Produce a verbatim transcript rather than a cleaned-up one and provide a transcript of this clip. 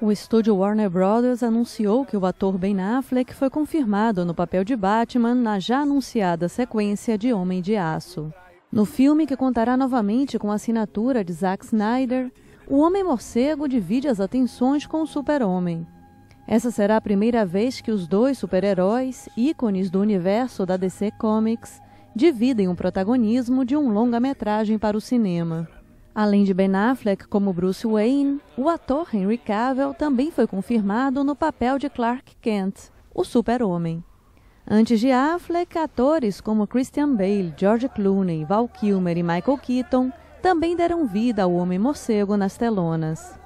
O estúdio Warner Brothers anunciou que o ator Ben Affleck foi confirmado no papel de Batman na já anunciada sequência de Homem de Aço. No filme, que contará novamente com a assinatura de Zack Snyder, o Homem-Morcego divide as atenções com o Super-Homem. Essa será a primeira vez que os dois super-heróis, ícones do universo da D C Comics, dividem o protagonismo de um longa-metragem para o cinema. Além de Ben Affleck como Bruce Wayne, o ator Henry Cavill também foi confirmado no papel de Clark Kent, o Super-Homem. Antes de Affleck, atores como Christian Bale, George Clooney, Val Kilmer e Michael Keaton também deram vida ao Homem-Morcego nas telonas.